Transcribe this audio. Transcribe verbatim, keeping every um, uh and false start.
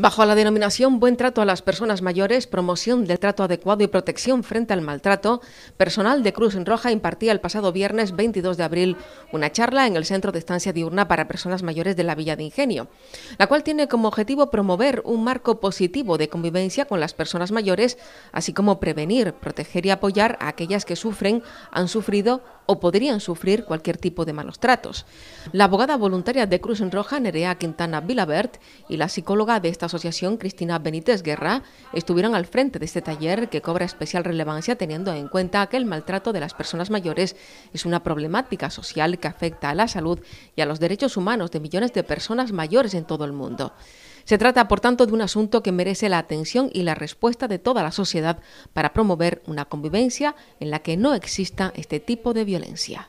Bajo la denominación Buen Trato a las Personas Mayores, Promoción del Trato Adecuado y Protección frente al Maltrato, personal de Cruz Roja impartía el pasado viernes veintidós de abril una charla en el Centro de Estancia Diurna para Personas Mayores de la Villa de Ingenio, la cual tiene como objetivo promover un marco positivo de convivencia con las personas mayores, así como prevenir, proteger y apoyar a aquellas que sufren, han sufrido o podrían sufrir cualquier tipo de malos tratos. La abogada voluntaria de Cruz Roja, Nerea Quintana Vilavert, y la psicóloga de esta asociación, Cristina Benítez Guerra, estuvieron al frente de este taller que cobra especial relevancia teniendo en cuenta que el maltrato de las personas mayores es una problemática social que afecta a la salud y a los derechos humanos de millones de personas mayores en todo el mundo. Se trata, por tanto, de un asunto que merece la atención y la respuesta de toda la sociedad para promover una convivencia en la que no exista este tipo de violencia.